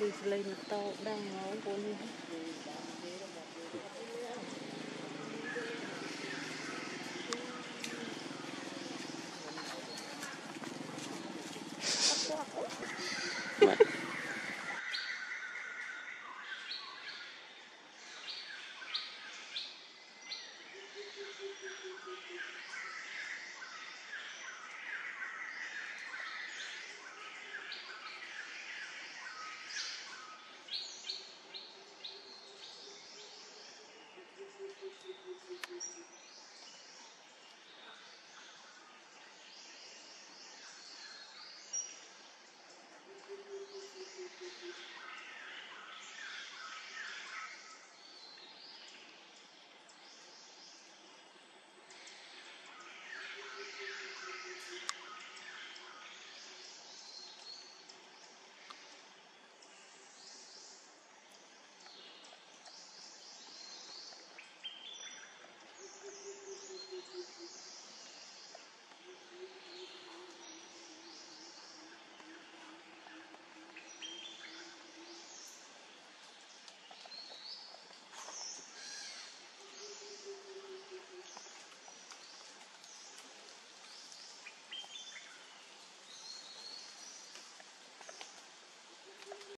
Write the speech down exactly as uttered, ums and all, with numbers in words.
Đi lên một tô đang ngồi của mình.